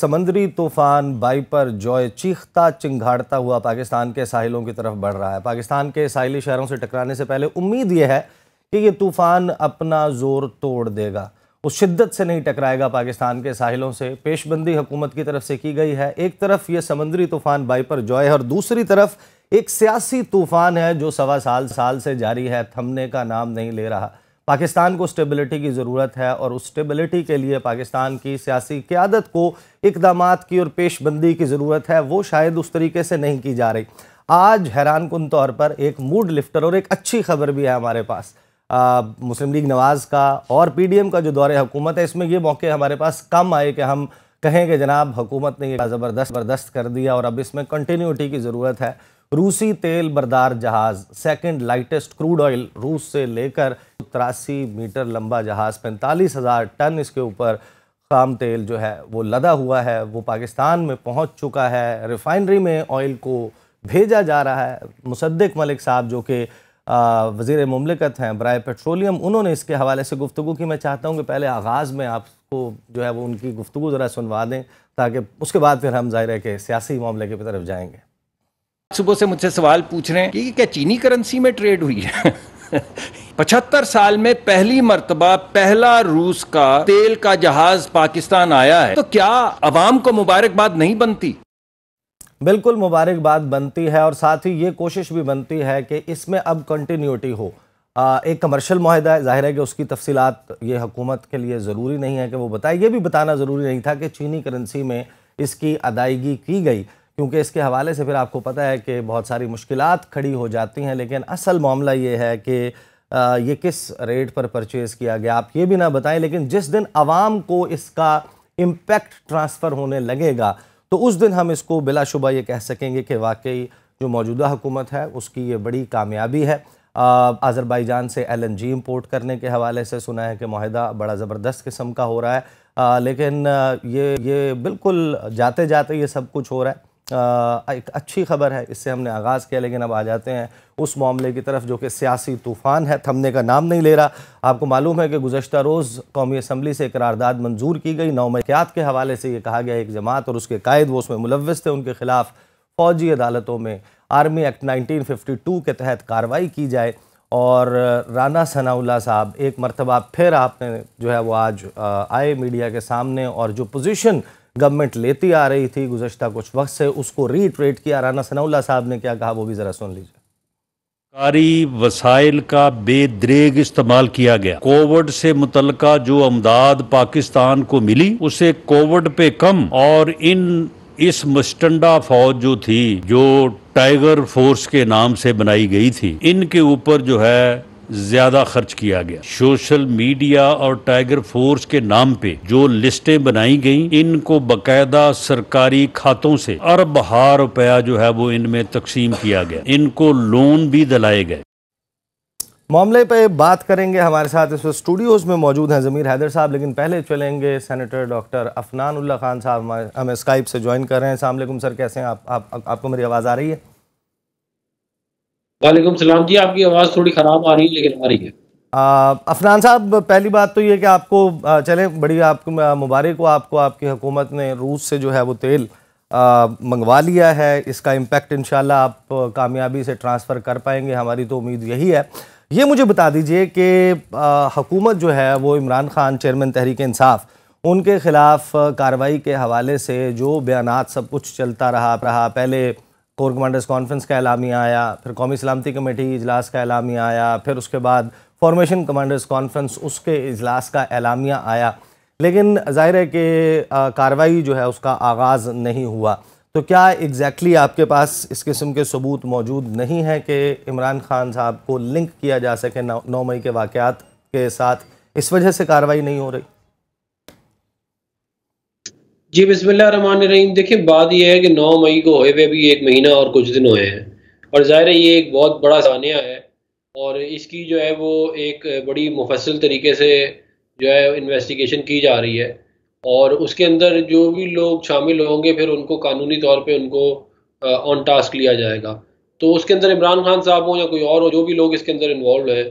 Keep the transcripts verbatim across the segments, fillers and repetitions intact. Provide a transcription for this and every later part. समुद्री तूफान बाईपर जॉय चीखता चिंघाड़ता हुआ पाकिस्तान के साहिलों की तरफ बढ़ रहा है। पाकिस्तान के साहिली शहरों से टकराने से पहले उम्मीद यह है कि ये तूफान अपना जोर तोड़ देगा, उस शिद्दत से नहीं टकराएगा। पाकिस्तान के साहिलों से पेशबंदी हुकूमत की तरफ से की गई है। एक तरफ ये समुद्री तूफान बाईपर जॉय है और दूसरी तरफ एक सियासी तूफान है जो सवा साल साल से जारी है, थमने का नाम नहीं ले रहा। पाकिस्तान को स्टेबिलिटी की ज़रूरत है और उस स्टेबिलिटी के लिए पाकिस्तान की सियासी क़यादत को इक़दामात की और पेशबंदी की ज़रूरत है। वो शायद उस तरीके से नहीं की जा रही। आज हैरानकुन तौर पर एक मूड लिफ्टर और एक अच्छी खबर भी है हमारे पास। आ, मुस्लिम लीग नवाज़ का और पीडीएम का जो दौरे हुकूमत है, इसमें ये मौके हमारे पास कम आए कि हम कहें कि जनाब हुकूमत ने यह ज़बरदस्त बर्दस्त कर दिया और अब इसमें कंटिन्यूटी की ज़रूरत है। रूसी तेल बरदार जहाज़, सेकंड लाइटेस्ट क्रूड ऑयल रूस से लेकर, तिरासी मीटर लंबा जहाज़, पैंतालीस हज़ार टन इसके ऊपर खाम तेल जो है वो लदा हुआ है, वो पाकिस्तान में पहुंच चुका है। रिफाइनरी में ऑयल को भेजा जा रहा है। मुसद्दिक मलिक साहब जो कि वज़ीर मुमलिकत हैं बराए पेट्रोलियम, उन्होंने इसके हवाले से गुफ्तगू की। मैं चाहता हूँ कि पहले आगाज़ में आपको जो है वो उनकी गुफ्तगू ज़रा सुनवा दें, ताकि उसके बाद फिर हम ज़ाहिर है कि सियासी मामले की तरफ जाएँगे। सुबह से मुझसे सवाल पूछ रहे हैं कि क्या चीनी करेंसी में ट्रेड हुई है? पचहत्तर साल में पहली मर्तबा पहला रूस का तेल का जहाज पाकिस्तान आया है, तो क्या अवाम को मुबारकबाद नहीं बनती? बिल्कुल मुबारकबाद बनती है और साथ ही ये कोशिश भी बनती है कि इसमें अब कंटिन्यूटी हो। आ, एक कमर्शियल मुआहदा है, जाहिर है कि उसकी तफसीलात ये हुकूमत के लिए ज़रूरी नहीं है कि वो बताए। ये भी बताना ज़रूरी नहीं था कि चीनी करेंसी में इसकी अदायगी की गई, क्योंकि इसके हवाले से फिर आपको पता है कि बहुत सारी मुश्किलात खड़ी हो जाती हैं। लेकिन असल मामला ये है कि ये किस रेट पर परचेज़ किया गया, आप ये भी ना बताएं, लेकिन जिस दिन आवाम को इसका इम्पैक्ट ट्रांसफ़र होने लगेगा तो उस दिन हम इसको बिलाशुबा ये कह सकेंगे कि वाकई जो मौजूदा हुकूमत है उसकी ये बड़ी कामयाबी है। आज़रबाईजान से एल एन जी इम्पोर्ट करने के हवाले से सुना है कि माहिदा बड़ा ज़बरदस्त किस्म का हो रहा है, आ, लेकिन ये ये बिल्कुल जाते जाते ये सब कुछ हो रहा है। आ, एक अच्छी खबर है, इससे हमने आगाज़ किया, लेकिन अब आ जाते हैं उस मामले की तरफ जो कि सियासी तूफ़ान है, थमने का नाम नहीं ले रहा। आपको मालूम है कि गुज़श्ता रोज़ कौमी असम्बली से करारदाद मंजूर की गई। नौ मौक़ियात के हवाले से ये कहा गया एक जमात और उसके कायद वो उसमें मुलव्वस थे, उनके ख़िलाफ़ फ़ौजी अदालतों में army act nineteen fifty two के तहत कार्रवाई की जाए। और राना सनाउल्लाह साहब एक मरतबा फिर आपने जो है वो आज आए मीडिया के सामने और जो पोजीशन गवर्नमेंट लेती आ रही थी गुज़श्ता कुछ वक्त से, उसको रीट्रेट किया। राना सनाउल्लाह साहब ने क्या कहा वो भी ज़रा सुन लीजिए। कारी वसाइल का बेदरेग इस्तेमाल किया गया। कोविड से मुतलका जो अमदाद पाकिस्तान को मिली उसे कोविड पे कम, और इन इस मुस्टंडा फौज जो थी जो टाइगर फोर्स के नाम से बनाई गई थी, इनके ऊपर जो है ज्यादा खर्च किया गया। सोशल मीडिया और टाइगर फोर्स के नाम पे जो लिस्टें बनाई गईं, इनको बकायदा सरकारी खातों से अरबहार रुपया जो है वो इनमें तकसीम किया गया, इनको लोन भी दिलाए गए। मामले पे बात करेंगे, हमारे साथ इस वक्त स्टूडियोज में मौजूद हैं जमीर हैदर साहब, लेकिन पहले चलेंगे सेनेटर डॉक्टर अफनान उल्ला खान साहब, हमें स्काइप से ज्वाइन कर रहे हैं। अस्सलाम वालेकुम सर, कैसे हैं आप? आप, आप आपको मेरी आवाज़ आ रही है? वालेकुम सलाम जी, आपकी आवाज़ थोड़ी ख़राब आ रही है लेकिन आ रही है। अफनान साहब, पहली बात तो ये कि आपको चले बड़ी आपको मुबारक हो, आपको आपकी हुकूमत ने रूस से जो है वो तेल आ, मंगवा लिया है। इसका इम्पैक्ट इंशाल्लाह आप कामयाबी से ट्रांसफ़र कर पाएंगे, हमारी तो उम्मीद यही है। ये मुझे बता दीजिए कि हुकूमत जो है वो इमरान खान चेयरमैन तहरीक इंसाफ, उनके ख़िलाफ़ कार्रवाई के हवाले से जो बयानात सब कुछ चलता रहा रहा पहले कोर कमांडर्स कॉन्फ्रेंस का एलामिया आया, फिर कौमी सलामती कमेटी इजलास का एलामिया आया, फिर उसके बाद फॉर्मेशन कमांडर्स कॉन्फ्रेंस उसके इजलास का एलामिया आया, लेकिन जाहिर है कि कार्रवाई जो है उसका आगाज़ नहीं हुआ। तो क्या एग्जैक्टली आपके पास इस किस्म के सबूत मौजूद नहीं हैं कि इमरान खान साहब को लिंक किया जा सके नौ मई के वाक़यात के साथ, इस वजह से कार्रवाई नहीं हो रही? जी बिस्मिल्लाह रहमान रहीम। देखिए, बात यह है कि नौ मई को होए हुए भी एक महीना और कुछ दिन हुए हैं और ज़ाहिर है ये एक बहुत बड़ा सानिया है और इसकी जो है वो एक बड़ी मुफस्सिल तरीके से जो है इन्वेस्टिगेशन की जा रही है और उसके अंदर जो भी लोग शामिल होंगे फिर उनको कानूनी तौर पे उनको ऑन टास्क लिया जाएगा। तो उसके अंदर इमरान खान साहब हो या कोई और हो, जो भी लोग इसके अंदर इन्वॉल्व हैं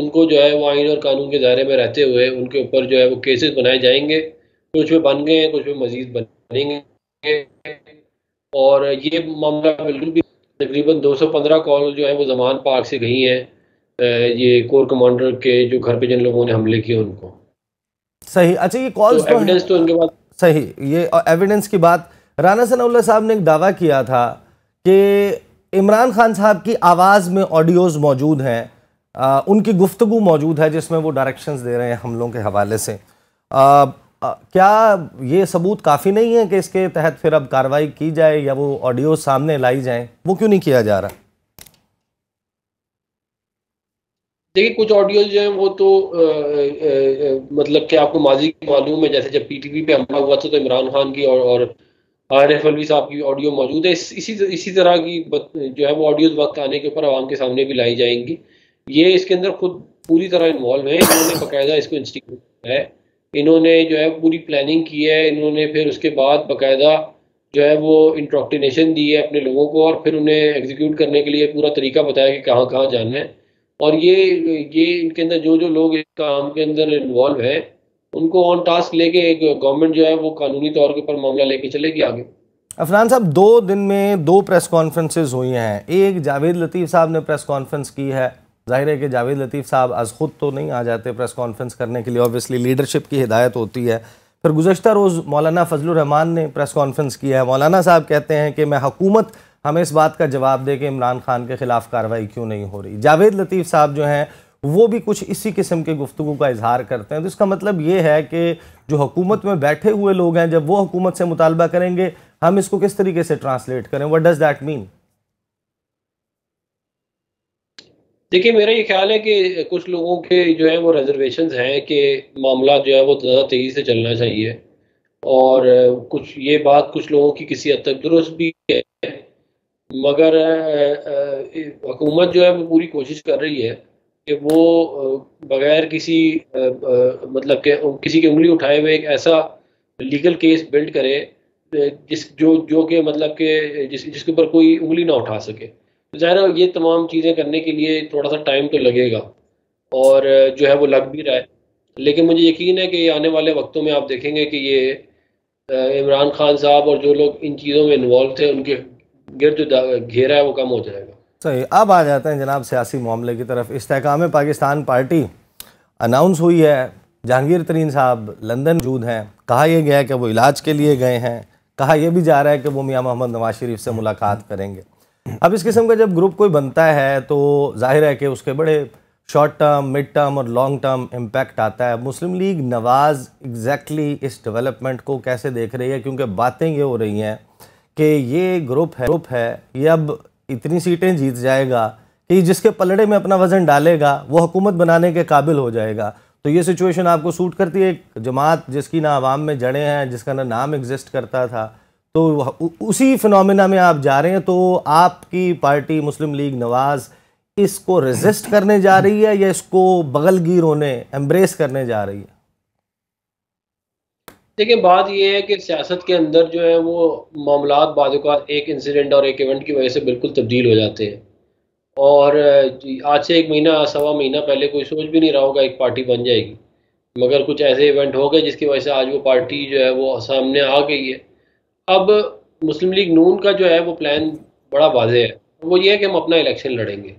उनको जो है वो आइन और कानून के दायरे में रहते हुए उनके ऊपर जो है वो केसेस बनाए जाएंगे। कुछ भी बन गए हैं, कुछ भी मजीद बनेंगे। और ये मामला बिल्कुल भी तकरीबन दो सौ पंद्रह कॉल जो है वो जमान पार्क से गई हैं, ये कोर कमांडर के जो घर पे जिन लोगों ने हमले किए उनको। सही। अच्छा ये कॉल्स तो, तो एविडेंस तो उनके पास। सही। ये एविडेंस की बात, राना सनाउल्लाह साहब ने एक दावा किया था कि इमरान खान साहब की आवाज़ में ऑडियोज़ मौजूद हैं, आ, उनकी गुफ्तगू मौजूद है जिसमें वो डायरेक्शंस दे रहे हैं हमलों के हवाले से। आ, आ, क्या ये सबूत काफ़ी नहीं है कि इसके तहत फिर अब कार्रवाई की जाए या वो ऑडियोज सामने लाई जाए? वो क्यों नहीं किया जा रहा? देखिए कुछ ऑडियोज जो हैं वो तो आ, आ, आ, मतलब कि आपको माजी की मालूम है, जैसे जब पीटीवी पे हमला हुआ था तो इमरान खान की और, और आर एफ अलवी साहब की ऑडियो मौजूद है। इस, इसी इसी तरह की जो है वो ऑडियोज वक्त आने के ऊपर आवाम के सामने भी लाई जाएंगी। ये इसके अंदर खुद पूरी तरह इन्वॉल्व है, इन्होंने बाकायदा इसको इंस्टिट्यूट है, इन्होंने जो है पूरी प्लानिंग की है, इन्होंने फिर उसके बाद बाकायदा जो है वो इंडोक्ट्रिनेशन दी है अपने लोगों को और फिर उन्हें एग्जीक्यूट करने के लिए पूरा तरीका बताया कि कहाँ कहाँ जाना है। और ये ये इनके अंदर जो जो लोग इस काम के अंदर इन्वॉल्व हैं उनको ऑन टास्क लेके एक गवर्नमेंट जो है वो कानूनी तौर के ऊपर मामला लेके चलेगी आगे। अफनान साहब, दो दिन में दो प्रेस कॉन्फ्रेंसेज हुई हैं, एक जावेद लतीफ़ साहब ने प्रेस कॉन्फ्रेंस की है। जाहिर है कि जावेद लतीफ़ साहब आज ख़ुद तो नहीं आ जाते प्रेस कॉन्फ्रेंस करने के लिए, ऑब्वियसली लीडरशिप की हिदायत होती है। फिर गुज़श्ता रोज़ मौलाना फजलुर्रहमान ने प्रेस कॉन्फ्रेंस किया है। मौलाना साहब कहते हैं कि मैं हुकूमत हमें इस बात का जवाब दे कि इमरान खान के ख़िलाफ़ कार्रवाई क्यों नहीं हो रही। जावेद लतीफ़ साहब जो हैं वो भी कुछ इसी किस्म के गुफ्तगू का इजहार करते हैं। तो इसका मतलब ये है कि जो हुकूमत में बैठे हुए लोग हैं जब वो हुकूमत से मुतालबा करेंगे, हम इसको किस तरीके से ट्रांसलेट करें? What does that mean? देखिए मेरा ये ख्याल है कि कुछ लोगों के जो है वो रिजर्वेशंस हैं कि मामला जो है वो ज़्यादा तेज़ी से चलना चाहिए और कुछ ये बात कुछ लोगों की किसी हद तक दुरुस्त भी है, मगर हुकूमत जो है वो पूरी कोशिश कर रही है कि वो बगैर किसी मतलब के किसी की उंगली उठाए हुए एक ऐसा लीगल केस बिल्ड करे जिस जो जो के मतलब के जिस जिसके ऊपर कोई उंगली ना उठा सके। ज़ाहिर ये तमाम चीज़ें करने के लिए थोड़ा सा टाइम तो लगेगा और जो है वो लग भी रहा है, लेकिन मुझे यकीन है कि आने वाले वक्तों में आप देखेंगे कि ये इमरान खान साहब और जो लोग इन चीज़ों में इन्वॉल्व थे उनके गिर्द जो घेरा है वो कम हो जाएगा। सही। अब आ जाते हैं जनाब सियासी मामले की तरफ। इस्तेहकाम ए पाकिस्तान पार्टी अनाउंस हुई है, जहांगीर तरीन साहब लंदन मौजूद हैं, कहा यह गया है कि वो इलाज के लिए गए हैं, कहा यह भी जा रहा है कि वो मियाँ मोहम्मद नवाज शरीफ से मुलाकात करेंगे। अब इस किस्म का जब ग्रुप कोई बनता है तो जाहिर है कि उसके बड़े शॉर्ट टर्म, मिड टर्म और लॉन्ग टर्म इम्पैक्ट आता है। मुस्लिम लीग नवाज़ एग्जैक्टली इस डेवलपमेंट को कैसे देख रही है? क्योंकि बातें ये हो रही हैं कि ये ग्रुप है ग्रुप है ये अब इतनी सीटें जीत जाएगा कि जिसके पलड़े में अपना वज़न डालेगा वो हुकूमत बनाने के काबिल हो जाएगा। तो ये सिचुएशन आपको सूट करती है? एक जमात जिसकी ना आवाम में जड़ें हैं, जिसका ना नाम एग्जिस्ट करता था, तो उसी फिनोमिना में आप जा रहे हैं। तो आपकी पार्टी मुस्लिम लीग नवाज़ इसको रेजिस्ट करने जा रही है या इसको बगलगीर होने एम्ब्रेस करने जा रही है? देखिए बात यह है कि सियासत के अंदर जो है वो मामला बाद एक इंसिडेंट और एक इवेंट की वजह से बिल्कुल तब्दील हो जाते हैं और आज से एक महीना सवा महीना पहले कोई सोच भी नहीं रहा होगा एक पार्टी बन जाएगी, मगर कुछ ऐसे इवेंट हो गए जिसकी वजह से आज वो पार्टी जो है वो सामने आ गई है। अब मुस्लिम लीग नून का जो है वो प्लान बड़ा वाज़े है, वो ये है कि हम अपना इलेक्शन लड़ेंगे,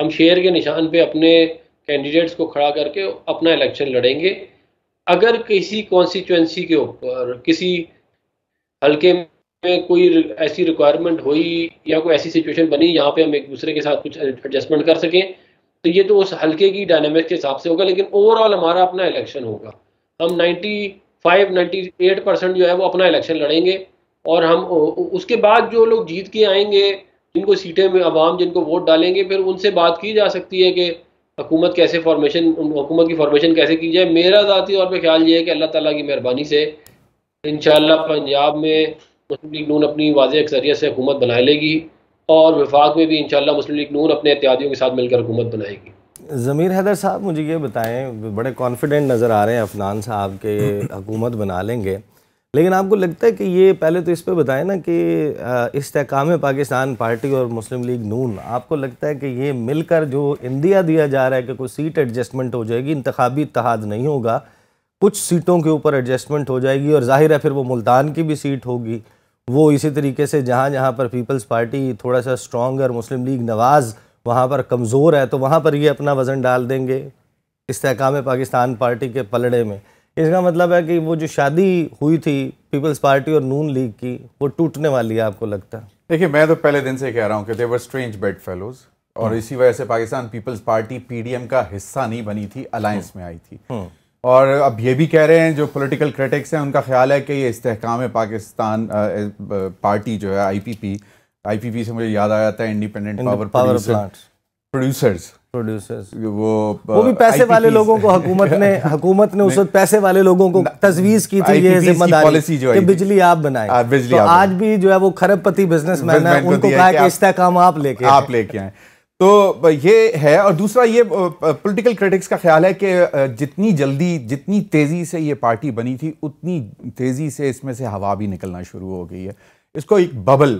हम शेर के निशान पे अपने कैंडिडेट्स को खड़ा करके अपना इलेक्शन लड़ेंगे। अगर किसी कॉन्स्टिट्यूंसी के ऊपर किसी हलके में कोई ऐसी रिक्वायरमेंट हुई या कोई ऐसी सिचुएशन बनी जहाँ पे हम एक दूसरे के साथ कुछ एडजस्टमेंट कर सकें तो ये तो उस हलके की डायनामिक के हिसाब से होगा, लेकिन ओवरऑल हमारा अपना इलेक्शन होगा। हम ninety five ninety eight percent जो है वो अपना इलेक्शन लड़ेंगे और हम उसके बाद जो लोग जीत के आएंगे, जिनको सीटें में आवाम जिनको वोट डालेंगे, फिर उनसे बात की जा सकती है कि हुकूमत कैसे फॉर्मेशन हुकूमत की फॉर्मेशन कैसे की जाए। मेरा ज़ाती तौर पे ख्याल ये है कि अल्लाह ताला की मेहरबानी से इंशाअल्लाह पंजाब में मुस्लिम लीग नून अपनी वाज़ेह अक्सरियत से हुकूमत बना लेगी और वफाक में भी इंशाअल्लाह मुस्लिम लीग नून अपने इत्यादियों के साथ मिलकर हुकूमत बनाएगी। जमीर हैदर साहब मुझे ये बताएं, बड़े कॉन्फिडेंट नज़र आ रहे हैं अफनान साहब के हुकूमत बना लेंगे, लेकिन आपको लगता है कि ये पहले तो इस पे बताएं ना कि इस्तेहकाम पाकिस्तान पार्टी और मुस्लिम लीग नून, आपको लगता है कि ये मिलकर जो इंदिया दिया जा रहा है कि कोई सीट एडजस्टमेंट हो जाएगी, इंतखाबी इत्तेहाद नहीं होगा, कुछ सीटों के ऊपर एडजस्टमेंट हो जाएगी और जाहिर है फिर वो मुल्तान की भी सीट होगी। वो इसी तरीके से जहाँ जहाँ पर पीपल्स पार्टी थोड़ा सा स्ट्रॉन्ग है और मुस्लिम लीग नवाज़ वहाँ पर कमज़ोर है तो वहाँ पर ये अपना वज़न डाल देंगे इस्तेहकाम ए पाकिस्तान पार्टी के पलड़े में। इसका मतलब है कि वो जो शादी हुई थी पीपल्स पार्टी और नून लीग की वो टूटने वाली है। आपको लगता है? देखिए, मैं तो पहले दिन से कह रहा हूँ कि they were strange bedfellows और इसी वजह से पाकिस्तान पीपल्स पार्टी पीडीएम का हिस्सा नहीं बनी थी, अलायंस में आई थी। और अब ये भी कह रहे हैं जो पॉलिटिकल क्रिटिक्स हैं उनका ख्याल है कि ये इस्तेहकाम ए पाकिस्तान पार्टी जो है आईपीपी, आईपीपी से मुझे याद आ जाता है इंडिपेंडेंट पावर प्रोड्यूसर्स प्रोड्यूसर्स वो वो भी पैसे वाले लोगों को हुकूमत ने हुकूमत ने उस वक्त पैसे वाले लोगों को तजवीज़ की थी ये जिम्मेदारी कि बिजली आप बनाएं। बिजली तो आज भी जो है वो खरबपति बिजनेसमैन है, उनको कहा कि इस्तेहकाम आप लेके आप लेके आए। तो ये है। और दूसरा ये पॉलिटिकल क्रिटिक्स का ख्याल है कि जितनी जल्दी जितनी तेज़ी से ये पार्टी बनी थी उतनी तेज़ी से इसमें से हवा भी निकलना शुरू हो गई है। इसको एक बबल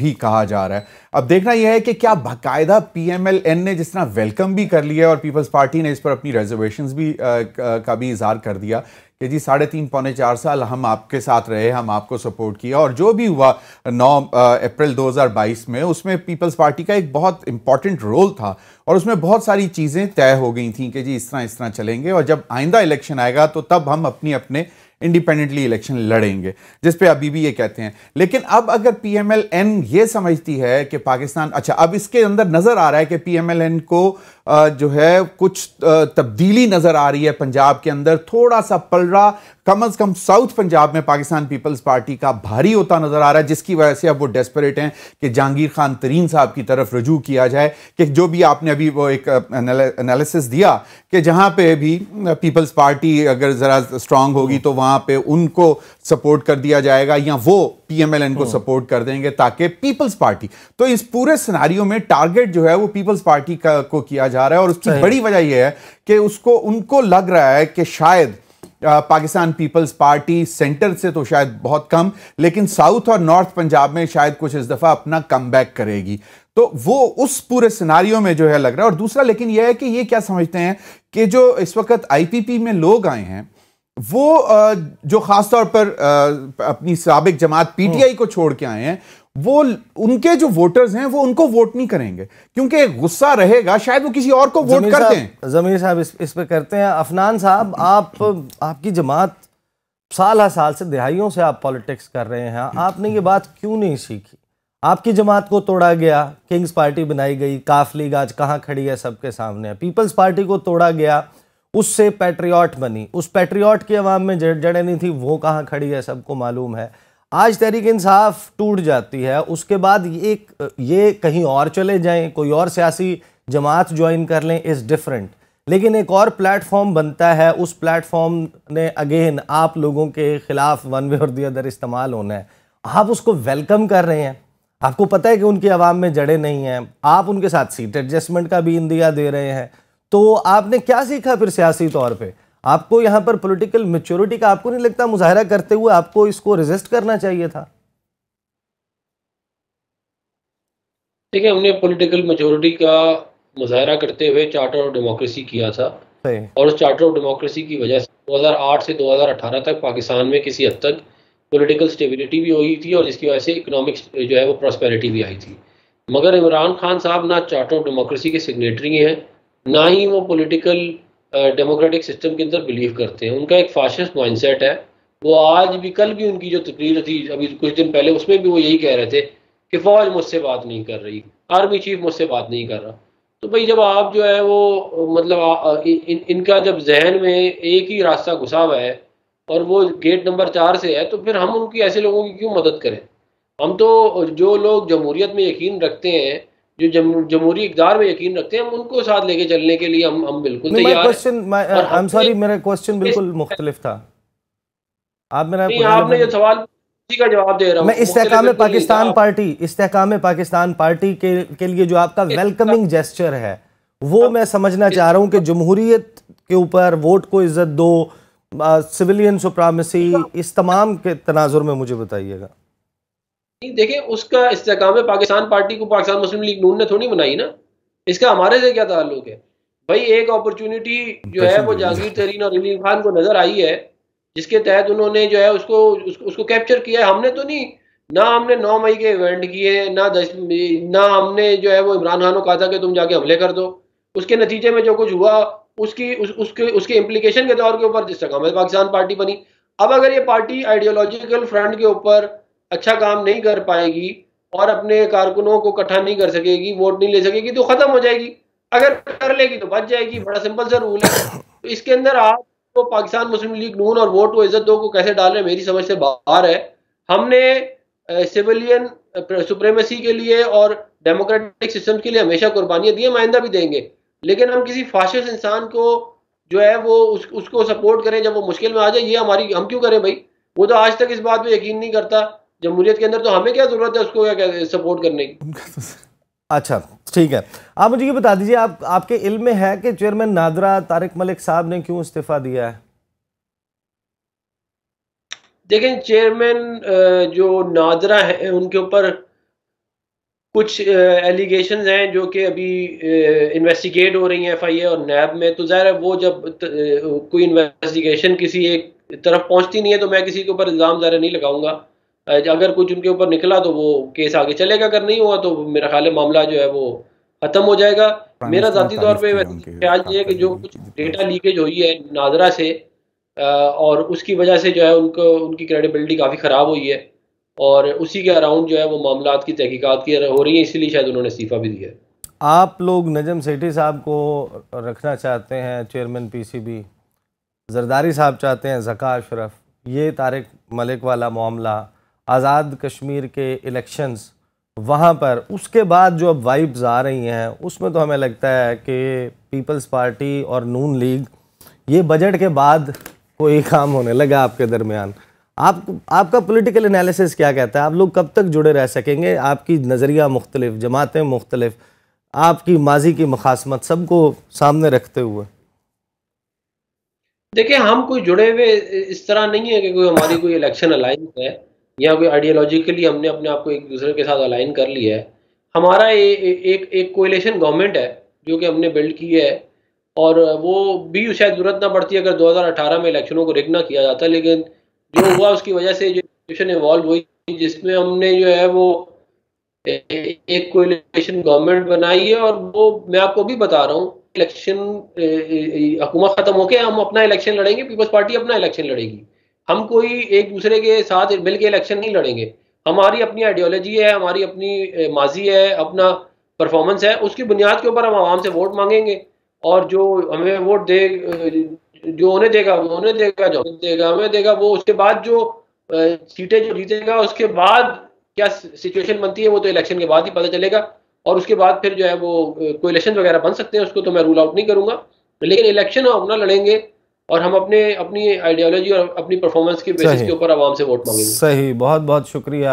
भी कहा जा रहा है। अब देखना यह है कि क्या बाकायदा पीएमएलएन ने जिस तरह वेलकम भी कर लिया और पीपल्स पार्टी ने इस पर अपनी रिजर्वेशंस भी का भी इजहार कर दिया कि जी साढ़े तीन पौने चार साल हम आपके साथ रहे, हम आपको सपोर्ट किया, और जो भी हुआ नौ अप्रैल दो हज़ार बाईस में उसमें पीपल्स पार्टी का एक बहुत इंपॉर्टेंट रोल था और उसमें बहुत सारी चीज़ें तय हो गई थी कि जी इस तरह इस तरह चलेंगे और जब आइंदा इलेक्शन आएगा तो तब हम अपनी अपने इंडिपेंडेंटली इलेक्शन लड़ेंगे, जिस पे अभी भी ये कहते हैं। लेकिन अब अगर पीएमएलएन ये समझती है कि पाकिस्तान, अच्छा अब इसके अंदर नज़र आ रहा है कि पीएमएलएन को जो है कुछ तब्दीली नज़र आ रही है पंजाब के अंदर, थोड़ा सा पलड़ा कम अज़ कम साउथ पंजाब में पाकिस्तान पीपल्स पार्टी का भारी होता नज़र आ रहा है, जिसकी वजह से अब वो डेस्परेट हैं कि जहांगीर खान तरीन साहब की तरफ रजू किया जाए कि जो भी आपने अभी वो एक एनालिसिस दिया कि जहाँ पे भी पीपल्स पार्टी अगर ज़रा स्ट्रांग होगी तो वहाँ पे उनको सपोर्ट कर दिया जाएगा या वो पीएमएलएन को सपोर्ट कर देंगे ताकि पीपल्स पार्टी, तो इस पूरे सिनेरियो में टारगेट जो है वो पीपल्स पार्टी का को किया जा रहा है। और उसकी बड़ी वजह यह है कि उसको उनको लग रहा है कि शायद पाकिस्तान पीपल्स पार्टी सेंटर से तो शायद बहुत कम लेकिन साउथ और नॉर्थ पंजाब में शायद कुछ इस दफ़ा अपना कमबैक करेगी, तो वो उस पूरे सिनारियो में जो है लग रहा है। और दूसरा लेकिन यह है कि ये क्या समझते हैं कि जो इस वक्त आईपीपी में लोग आए हैं वो जो खासतौर पर अपनी साबिक जमात पीटीआई को छोड़ के आए हैं वो उनके जो वोटर्स हैं वो उनको वोट नहीं करेंगे क्योंकि गुस्सा रहेगा, शायद वो किसी और को वोट करते हैं। जमीर साहब इस, इस पे करते हैं। अफनान साहब, आप आपकी जमात साल हर साल से दिहाइयों से आप पॉलिटिक्स कर रहे हैं, आपने ये बात क्यों नहीं सीखी? आपकी जमात को तोड़ा गया, किंग्स पार्टी बनाई गई, काफ लीग आज कहाँ खड़ी है सबके सामने है। पीपल्स पार्टी को तोड़ा गया, उससे पैट्रियट बनी, उस पैट्रियट की आवाम में जड़े नहीं थी, वो कहाँ खड़ी है सबको मालूम है। आज तहरीक इंसाफ टूट जाती है, उसके बाद ये ये कहीं और चले जाएं, कोई और सियासी जमात ज्वाइन कर लें, इज़ डिफरेंट, लेकिन एक और प्लेटफॉर्म बनता है, उस प्लेटफॉर्म ने अगेन आप लोगों के ख़िलाफ़ वन वे और दी अदर इस्तेमाल होना है। आप उसको वेलकम कर रहे हैं, आपको पता है कि उनकी आवाम में जड़े नहीं हैं, आप उनके साथ सीट एडजस्टमेंट का भी इंदिया दे रहे हैं, तो आपने क्या सीखा फिर सियासी तौर पर? आपको यहाँ पर पॉलिटिकल मैच्योरिटी का आपको नहीं लगता मुजाहरा करते हुए आपको इसको रेजिस्ट करना चाहिए था? ठीक है, हमने पॉलिटिकल मैच्योरिटी का मुजाहरा करते हुए चार्टर ऑफ डेमोक्रेसी किया था और उस चार्टर ऑफ डेमोक्रेसी की वजह से दो हज़ार आठ से दो हज़ार अठारह तक पाकिस्तान में किसी हद तक पॉलिटिकल स्टेबिलिटी भी हुई थी और जिसकी वजह से इकोनॉमिक जो है वो प्रॉस्पेरिटी भी आई थी। मगर इमरान खान साहब ना चार्टर ऑफ डेमोक्रेसी के सिग्नेटरी हैं, ना ही वो पॉलिटिकल डेमोक्रेटिक सिस्टम के अंदर बिलीव करते हैं। उनका एक फाशिस्ट माइंडसेट है। वो आज भी, कल भी उनकी जो तकरीर थी अभी कुछ दिन पहले, उसमें भी वो यही कह रहे थे कि फौज मुझसे बात नहीं कर रही, आर्मी चीफ मुझसे बात नहीं कर रहा। तो भाई जब आप जो है वो मतलब आ, इन, इनका जब जहन में एक ही रास्ता घुसा हुआ है और वो गेट नंबर चार से है, तो फिर हम उनकी ऐसे लोगों की क्यों मदद करें? हम तो जो लोग जमहूरियत में यकीन रखते हैं, जो जमहूरी इकदार में यकीन रखते हैं, हम उनको साथ लेके चलने के लिए हम हम बिल्कुल तैयार हैं। I'm sorry, मेरा क्वेश्चन बिल्कुल मुख्तलिफ था। आप मेरा आपने जो सवाल का जवाब दे रहा हूं मैं इस्तेहकाम पाकिस्तान पार्टी इस्तेहकाम पाकिस्तान पार्टी के के लिए जो आपका वेलकमिंग जेस्चर है वो मैं समझना चाह रहा हूँ कि जमहूरियत के ऊपर वोट को इज्जत दो, सिविलियन सुप्रामेसी, इस तमाम के तनाजुर में मुझे बताइएगा। देखें, उसका इस्तेहकाम पाकिस्तान पार्टी को पाकिस्तान मुस्लिम लीग नून ने थोड़ी बनाई ना, इसका हमारे से क्या ताल्लुक है? भाई एक अपॉर्चुनिटी जो है वो जहांगीर तरीन और इमरान खान को नजर आई है, जिसके तहत उन्होंने जो है उसको उसको, उसको कैप्चर किया है। हमने तो नहीं, ना हमने नौ मई के इवेंट किए, ना दस ना हमने जो है वो इमरान खान को कहा था कि तुम जाके हमले कर दो। उसके नतीजे में जो कुछ हुआ उसकी उस, उसके उसके इम्प्लीकेशन के तौर के ऊपर इस्तेहकाम ए पाकिस्तान पार्टी बनी। अब अगर ये पार्टी आइडियोलॉजिकल फ्रंट के ऊपर अच्छा काम नहीं कर पाएगी और अपने कारकुनों को इकट्ठा नहीं कर सकेगी, वोट नहीं ले सकेगी, तो खत्म हो जाएगी। अगर कर लेगी तो बच जाएगी, बड़ा सिंपल सा रूल है। तो इसके अंदर आप तो पाकिस्तान मुस्लिम लीग नून और वोट को इज्जत दो को कैसे डाल रहे हैं, मेरी समझ से बाहर है। हमने सिविलियन सुप्रेमेसी के लिए और डेमोक्रेटिक सिस्टम के लिए हमेशा कुर्बानियां दी है, आइंदा भी देंगे, लेकिन हम किसी फासिस्ट इंसान को जो है वो उस, उसको सपोर्ट करें जब वो मुश्किल में आ जाए, ये हमारी हम क्यों करें भाई। वो तो आज तक इस बात पे यकीन नहीं करता जमहूरियत के अंदर, तो हमें क्या जरूरत है उसको क्या सपोर्ट करने की। अच्छा ठीक है, आप मुझे ये बता दीजिए, आप आपके इल्म में है कि चेयरमैन नादरा तारिक मलिक साहब ने क्यों इस्तीफा दिया है? देखें, चेयरमैन जो नादरा है उनके ऊपर कुछ एलिगेशंस हैं जो कि अभी इन्वेस्टिगेट हो रही हैं एफ आई ए और नैब में। तो ज़ाहिर है वो जब त, कोई इन्वेस्टिगेशन किसी एक तरफ पहुंचती नहीं है तो मैं किसी के ऊपर इल्ज़ाम ज़ाहिर नहीं लगाऊंगा। अगर कुछ उनके ऊपर निकला तो वो केस आगे चलेगा, अगर नहीं हुआ तो मेरा ख्याल है मामला जो है वो खत्म हो जाएगा। मेरा ज़ाती तौर पर ख्याल ये है कि जो कुछ डेटा लीकेज हुई है नादरा से और उसकी वजह से जो है उनको उनकी क्रेडिबिलिटी काफ़ी ख़राब हुई है और उसी के अराउंड जो है वो मामलात की तहकीकात की हो रही है, इसलिए शायद उन्होंने इस्तीफा भी दिया है। आप लोग नजम सेठी साहब को रखना चाहते हैं chairman P C B, Zardari साहब चाहते हैं ज़का अशरफ, ये तारिक मलिक वाला मामला, आज़ाद कश्मीर के इलेक्शंस, वहाँ पर उसके बाद जो अब वाइब्स आ रही हैं उसमें तो हमें लगता है कि पीपल्स पार्टी और नून लीग ये बजट के बाद कोई काम होने लगा आपके दरमियान। आप आपका पॉलिटिकल एनालिसिस क्या कहता है, आप लोग कब तक जुड़े रह सकेंगे? आपकी नज़रिया मुख्तलिफ, जमातें मुख्तलिफ, आपकी माजी की मुखासमत, सबको सामने रखते हुए। देखिए, हम कोई जुड़े हुए इस तरह नहीं है कि कोई हमारी कोई इलेक्शन अलाइन है या कोई आइडियोलॉजिकली हमने अपने आप को एक दूसरे के साथ अलाइन कर लिया है। हमारा ए, ए, एक एक कोएलिशन गवर्नमेंट है जो कि हमने बिल्ड की है और वो भी शायद जरूरत ना पड़ती अगर दो हज़ार अठारह में इलेक्शनों को रिग ना किया जाता, लेकिन जो हुआ उसकी वजह से जो सिचुएशन इवॉल्व हुई जिसमें हमने जो है वो एक कोएलिशन गवर्नमेंट बनाई है और वो मैं आपको भी बता रहा हूँ, इलेक्शन हुकूमत खत्म होके हम अपना इलेक्शन लड़ेंगे, पीपल्स पार्टी अपना इलेक्शन लड़ेगी। हम कोई एक दूसरे के साथ मिल के इलेक्शन नहीं लड़ेंगे। हमारी अपनी आइडियोलॉजी है, हमारी अपनी माजी है, अपना परफॉर्मेंस है, उसकी बुनियाद के ऊपर हम आवाम से वोट मांगेंगे और जो हमें वोट दे जो उन्हें देगा वो उन्हें देगा, जो हमें देगा हमें देगा वो उसके बाद जो सीटें जो जीतेगा उसके बाद क्या सिचुएशन बनती है वो तो इलेक्शन के बाद ही पता चलेगा और उसके बाद फिर जो है वो कोएलिशन वगैरह बन सकते हैं, उसको तो मैं रूल आउट नहीं करूंगा, लेकिन इलेक्शन हम अपना लड़ेंगे और हम अपने अपनी आइडियोलॉजी और अपनी परफॉर्मेंस के बेसिस के ऊपर आवाम से वोट मांगेंगे। सही, बहुत बहुत शुक्रिया।